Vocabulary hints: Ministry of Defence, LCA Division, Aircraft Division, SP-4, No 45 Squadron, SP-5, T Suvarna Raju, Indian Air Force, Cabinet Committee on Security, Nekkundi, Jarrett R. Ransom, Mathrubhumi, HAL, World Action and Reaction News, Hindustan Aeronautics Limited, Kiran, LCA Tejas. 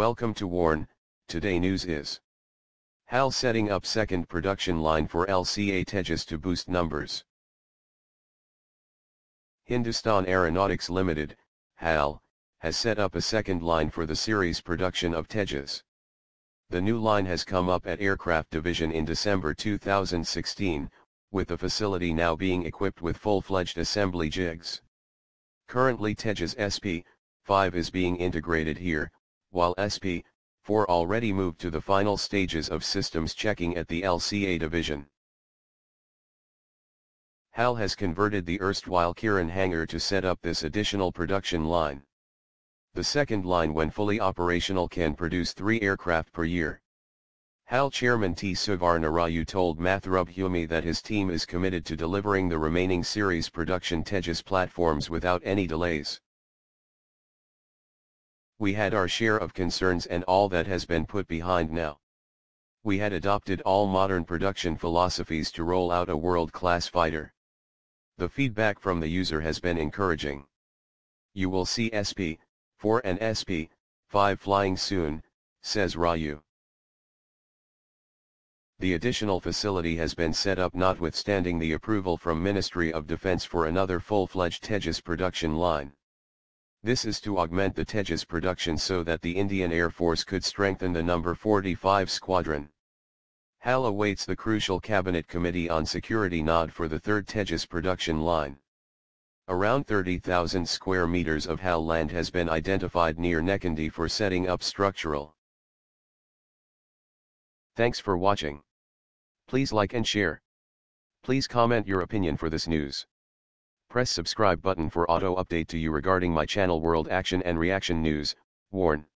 Welcome to Warn. Today news is HAL setting up second production line for LCA Tejas to boost numbers. Hindustan Aeronautics Limited, HAL, has set up a second line for the series production of Tejas. The new line has come up at Aircraft Division in December 2016, with the facility now being equipped with full-fledged assembly jigs. Currently Tejas SP-5 is being integrated here, while SP-4 already moved to the final stages of systems checking at the LCA Division. HAL has converted the erstwhile Kiran hangar to set up this additional production line. The second line, when fully operational, can produce 3 aircraft per year. HAL Chairman T Suvarna Raju told Mathrubhumi that his team is committed to delivering the remaining series production Tejas platforms without any delays. We had our share of concerns and all that has been put behind now. We had adopted all modern production philosophies to roll out a world-class fighter. The feedback from the user has been encouraging. You will see SP-4 and SP-5 flying soon, says Raju. The additional facility has been set up notwithstanding the approval from Ministry of Defence for another full-fledged Tejas production line. This is to augment the Tejas production so that the Indian Air Force could strengthen the No 45 Squadron. HAL awaits the crucial Cabinet Committee on Security nod for the third Tejas production line. Around 30,000 square meters of HAL land has been identified near Nekkundi for setting up structural. Thanks for watching. Please like and share. Please comment your opinion for this news. Press subscribe button for auto update to you regarding my channel World Action and Reaction News, Warn.